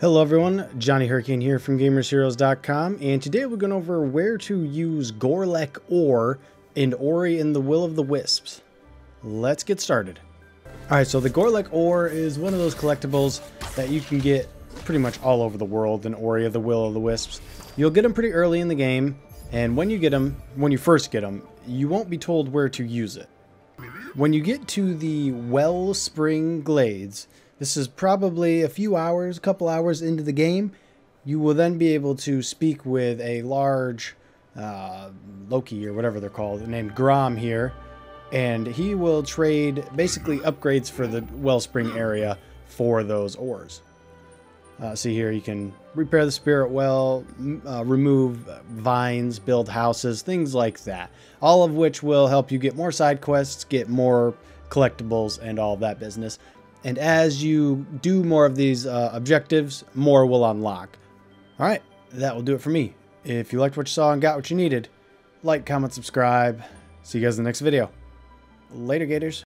Hello everyone, Johnny Hurricane here from GamersHeroes.com, and today we're going over where to use Gorlek Ore in Ori and the Will of the Wisps. Let's get started. Alright, so the Gorlek Ore is one of those collectibles that you can get pretty much all over the world in Ori of the Will of the Wisps. You'll get them pretty early in the game, and when you first get them, you won't be told where to use it. When you get to the Wellspring Glades, this is probably a couple hours into the game. You will then be able to speak with a large Loki or whatever they're called, named Grom here. And he will trade basically upgrades for the Wellspring area for those ores. See here, you can repair the spirit well, remove vines, build houses, things like that. All of which will help you get more side quests, get more collectibles, and all of that business. And as you do more of these objectives, more will unlock. All right, that will do it for me. If you liked what you saw and got what you needed, like, comment, subscribe. See you guys in the next video. Later, Gators.